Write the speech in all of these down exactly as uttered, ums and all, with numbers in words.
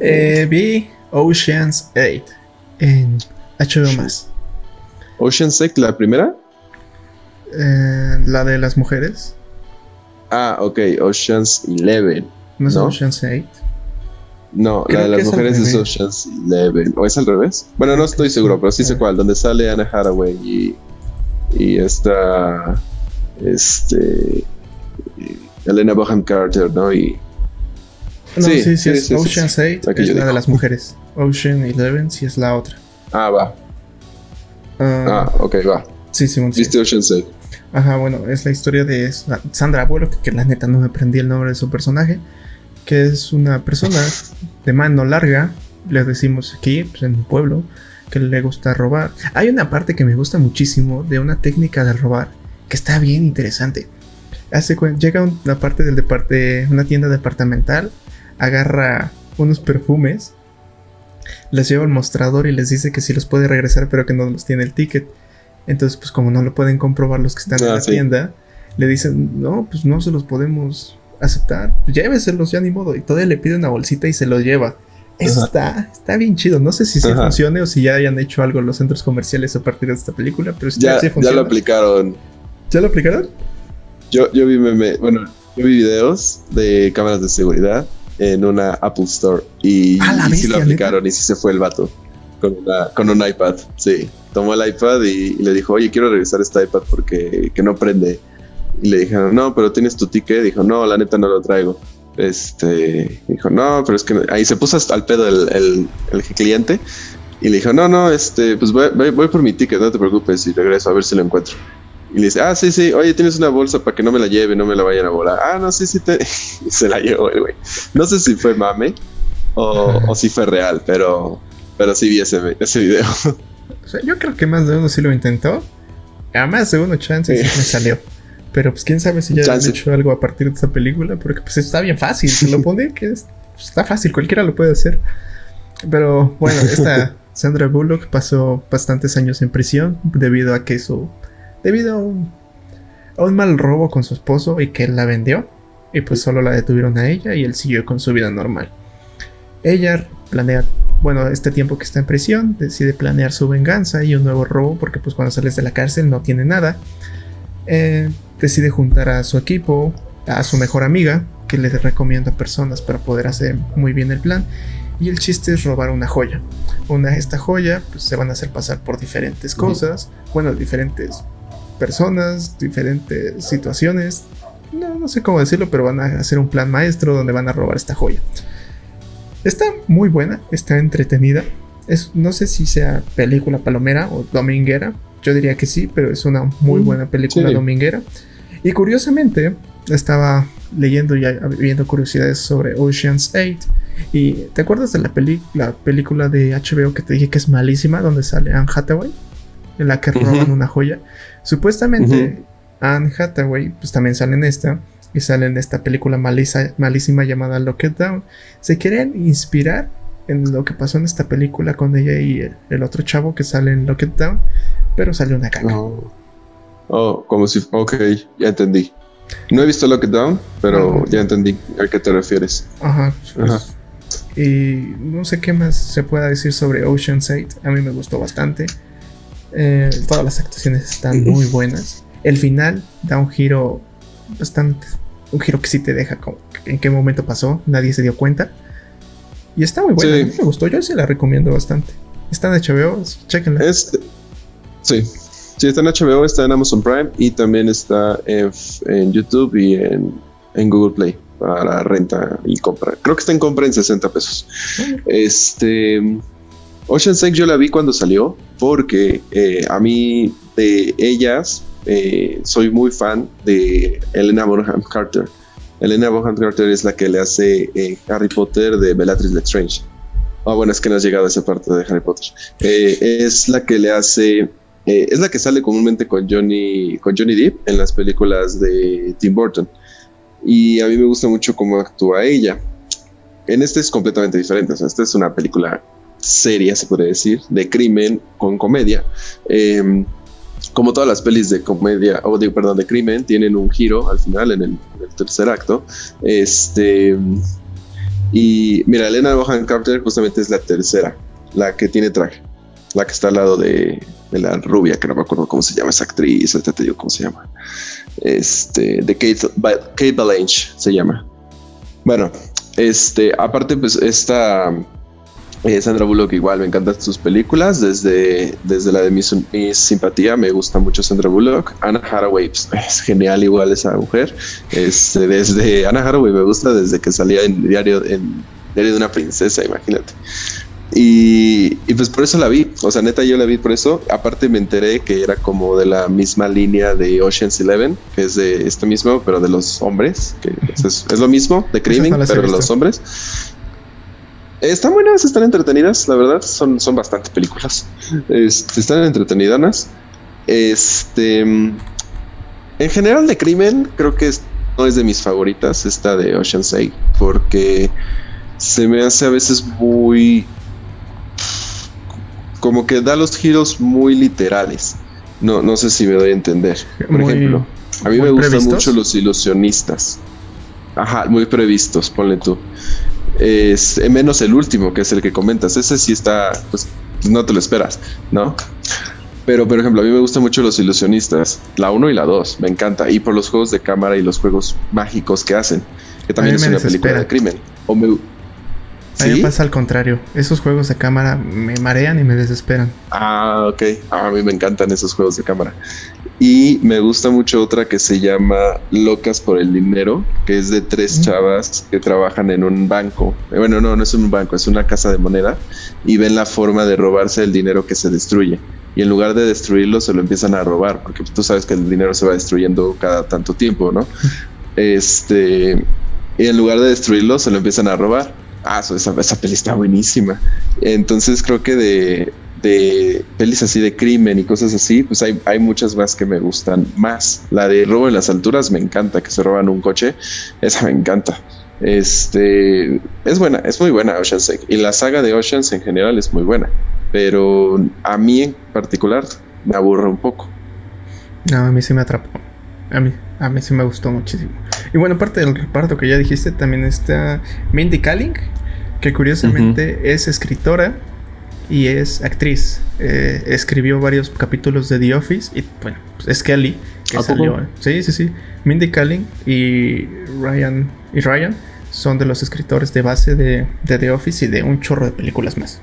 Eh, vi Ocean's ocho en H B O Max. ¿Ocean's ocho, la primera? Eh, la de las mujeres. Ah, ok, Ocean's once. ¿No es, ¿no? Ocean's ocho? No, creo la de las mujeres es Ocean's once. ¿O es al revés? Bueno, no estoy seguro, pero sí sé cuál. Donde sale Anne Hathaway y, y esta... Este... Helena Bonham Carter, ¿no? Y... No, sí, sí, sí, es sí, Ocean's sí, ocho, sí. Es la digo. De las mujeres. Ocean's once sí es la otra. Ah, va. Uh, ah, ok, va. Sí, sí, sí. ¿Viste Ocean's ocho? Ajá, bueno, es la historia de Sandra Bullock, que la neta no me aprendí el nombre de su personaje, que es una persona de mano larga, les decimos aquí, pues, en mi pueblo, que le gusta robar. Hay una parte que me gusta muchísimo de una técnica de robar, que está bien interesante. Hace, llega una parte del departe, una tienda departamental, agarra unos perfumes, les lleva al mostrador y les dice que sí los puede regresar, pero que no los tiene el ticket. Entonces, pues como no lo pueden comprobar los que están ah, en la sí. tienda, le dicen, no, pues no se los podemos aceptar, lléveselos, ya ni modo. Y todavía le pide una bolsita y se los lleva. Eso Ajá. está está bien chido. No sé si se sí funcione o si ya hayan hecho algo los centros comerciales a partir de esta película, pero si ya, sí funciona. Ya lo aplicaron. ¿Ya lo aplicaron? Yo, yo vi meme, bueno, yo vi videos de cámaras de seguridad en una Apple Store y, ah, y sí lo aplicaron, ¿neta? Y sí se fue el vato con, una, con un iPad, sí. Tomó el iPad y, y le dijo, oye, quiero revisar este iPad porque que no prende. Y le dijeron, no, pero tienes tu ticket. Dijo, no, la neta no lo traigo. Este, dijo, no, pero es que... Ahí se puso hasta al pedo el, el, el cliente y le dijo, no, no, este, pues voy, voy, voy por mi ticket, no te preocupes, y regreso a ver si lo encuentro. Y le dice, ah, sí, sí, oye, tienes una bolsa para que no me la lleve, no me la vayan a volar. Ah, no, sí, sí, te... Y se la llevó el güey. No sé si fue mame o, o si fue real, pero, pero sí vi ese, ese video. O sea, yo creo que más de uno sí lo intentó. A más de uno chance sí. sí me salió. Pero pues quién sabe si ya han hecho algo a partir de esta película, porque pues está bien fácil, se lo pone que es, está fácil, cualquiera lo puede hacer. Pero bueno, esta Sandra Bullock pasó bastantes años en prisión debido a que su... debido a un, a un mal robo con su esposo y que él la vendió, y pues solo la detuvieron a ella y él siguió con su vida normal. Ella planea, bueno, este tiempo que está en prisión, decide planear su venganza y un nuevo robo, porque pues cuando sales de la cárcel no tiene nada. Eh, decide juntar a su equipo, a su mejor amiga, que les recomienda personas para poder hacer muy bien el plan. Y el chiste es robar una joya. Una esta joya, pues se van a hacer pasar por diferentes cosas, bueno, diferentes personas, diferentes situaciones. No, no sé cómo decirlo, pero van a hacer un plan maestro donde van a robar esta joya. Está muy buena, está entretenida. Es, no sé si sea película palomera o dominguera. Yo diría que sí, pero es una muy buena película sí. dominguera. Y curiosamente, estaba leyendo y viendo curiosidades sobre Ocean's ocho. ¿Y te acuerdas de la, peli- la película de H B O que te dije que es malísima? Donde sale Anne Hathaway, en la que uh-huh. roban una joya. Supuestamente uh-huh. Anne Hathaway pues también sale en esta. Y sale en esta película malisa, malísima llamada Lock It Down. Se quieren inspirar en lo que pasó en esta película con ella y el, el otro chavo que sale en Lock It Down, pero sale una caca. Oh, oh como si... Ok, ya entendí. No he visto Lock It Down, pero uh-huh. ya entendí a qué te refieres. Ajá, pues, Ajá. Y no sé qué más se pueda decir sobre Ocean's ocho. A mí me gustó bastante. Eh, todas las actuaciones están uh-huh. muy buenas. El final da un giro bastante... un giro que sí te deja como en qué momento pasó, nadie se dio cuenta. Y está muy buena, sí. A mí me gustó, yo sí la recomiendo bastante. Está en H B O, sí, chéquenla. Este, sí. sí, está en H B O, está en Amazon Prime y también está en, en YouTube y en, en Google Play para renta y compra. Creo que está en compra en sesenta pesos. Bueno. Este, Ocean's ocho yo la vi cuando salió porque eh, a mí de ellas... Eh, soy muy fan de Helena Bonham Carter. Helena Bonham Carter es la que le hace eh, Harry Potter de Bellatrix Lestrange. Ah, oh, bueno, es que no has llegado a esa parte de Harry Potter. Eh, es la que le hace, eh, es la que sale comúnmente con Johnny, con Johnny Depp en las películas de Tim Burton. Y a mí me gusta mucho cómo actúa ella. En este es completamente diferente. O sea, esta es una película seria, se podría decir, de crimen con comedia. Eh, Como todas las pelis de comedia, o de, perdón, de crimen, tienen un giro al final en el, en el tercer acto. Este, Y mira, Helena Bonham Carter justamente es la tercera, la que tiene traje, la que está al lado de, de la rubia, que no me acuerdo cómo se llama esa actriz, ahorita te digo cómo se llama, este, de Kate, Kate Blanche se llama. Bueno, este, aparte pues esta eh, Sandra Bullock, igual me encantan sus películas, desde, desde la de mi, mi simpatía, me gusta mucho Sandra Bullock. Anne Hathaway pues, es genial igual esa mujer, este, desde Anne Hathaway me gusta desde que salía en Diario, en Diario de una Princesa, imagínate. Y, y pues por eso la vi, o sea, neta yo la vi por eso. Aparte me enteré que era como de la misma línea de Ocean's once, que es de esto mismo, pero de los hombres, que es, es lo mismo, de crimen, no pero de los hombres. Están buenas, están entretenidas, la verdad, son, son bastante películas, este, están entretenidas. Este, en general de crimen creo que es, no es de mis favoritas, esta de Ocean's ocho, porque se me hace a veces muy... como que da los giros muy literales. No, no sé si me doy a entender. Por muy, ejemplo, a mí me gustan previstos. mucho los ilusionistas. Ajá, muy previstos, ponle tú. Es, menos el último, que es el que comentas. Ese sí está, pues no te lo esperas, ¿no? Pero, por ejemplo, a mí me gustan mucho los ilusionistas. La uno y la dos, me encanta. Y por los juegos de cámara y los juegos mágicos que hacen. Que también es una desespera. película de crimen. O me... ¿Sí? A mí me pasa al contrario. Esos juegos de cámara me marean y me desesperan. Ah, ok. A mí me encantan esos juegos de cámara. Y me gusta mucho otra que se llama Locas por el Dinero, que es de tres chavas que trabajan en un banco. Bueno, no, no es un banco, es una casa de moneda. Y ven la forma de robarse el dinero que se destruye. Y en lugar de destruirlo, se lo empiezan a robar. Porque tú sabes que el dinero se va destruyendo cada tanto tiempo, ¿no? Este... Y en lugar de destruirlo, se lo empiezan a robar. Ah, esa, esa peli está buenísima. Entonces creo que de, de pelis así de crimen y cosas así, pues hay, hay muchas más que me gustan más. La de Robo en las Alturas me encanta, que se roban un coche. Esa me encanta. Este, es buena, es muy buena Ocean's ocho. Y la saga de Ocean's en general es muy buena. Pero a mí en particular me aburre un poco. No, a mí sí me atrapó. A mí, a mí sí me gustó muchísimo. Y bueno, parte del reparto que ya dijiste, también está Mindy Kaling, que curiosamente uh-huh. es escritora y es actriz. Eh, escribió varios capítulos de The Office y bueno, pues es Kelly que salió. ¿Eh? Sí, sí, sí. Mindy Kaling y Ryan y Ryan son de los escritores de base de, de The Office y de un chorro de películas más.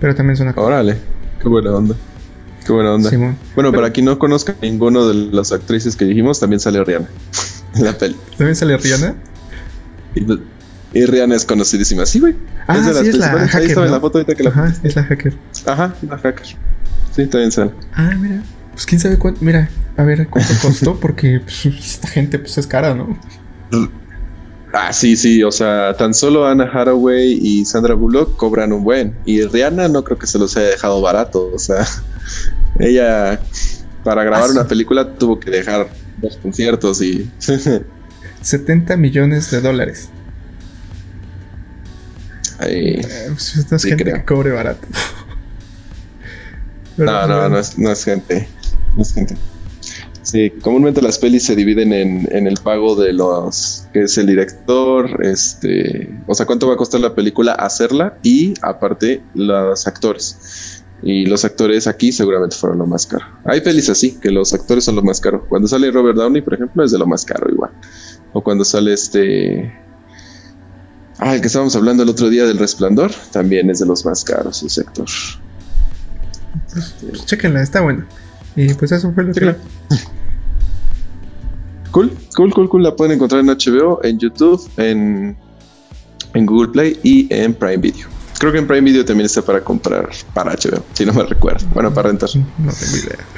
Pero también son actores. Órale, qué buena onda. Qué buena onda. Simón. Bueno, pero, para quien no conozca ninguno de las actrices que dijimos, también sale Rihanna en la peli. ¿También sale Rihanna? Y, y Rihanna es conocidísima, sí, güey. Ah, es de sí, las es la hacker, ahí estaba, ¿no? En la foto ahorita que la... Ajá, es la hacker. Ajá, la hacker. Sí, también sale. Ah, mira. Pues quién sabe cuánto... Mira, a ver cuánto costó, porque pues, esta gente pues es cara, ¿no? Ah, sí, sí, o sea, tan solo Anne Hathaway y Sandra Bullock cobran un buen. Y Rihanna no creo que se los haya dejado barato, o sea... Ella, para grabar ah, sí. una película, tuvo que dejar dos conciertos y... setenta millones de dólares. Ay, eh, pues no es sí gente creo. que cobre barato. No, no, no es, no es gente. No es gente. Sí, comúnmente las pelis se dividen en, en el pago de los... que es el director, este... O sea, cuánto va a costar la película hacerla y, aparte, los actores. Y los actores aquí seguramente fueron lo más caro. Hay pelis así, que los actores son lo más caro. Cuando sale Robert Downey, por ejemplo, es de lo más caro igual. O cuando sale este... Ah, el que estábamos hablando el otro día del Resplandor, también es de los más caros ese actor. Pues, pues, chéquenla, está bueno. Y pues eso fue lo que... Cool, cool, cool, cool. La pueden encontrar en H B O, en YouTube, en, en Google Play y en Prime Video. Creo que en Prime Video también está para comprar para H B O, si no me recuerdo. Bueno, para rentar. No tengo idea.